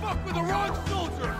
Fuck with the wrong soldier!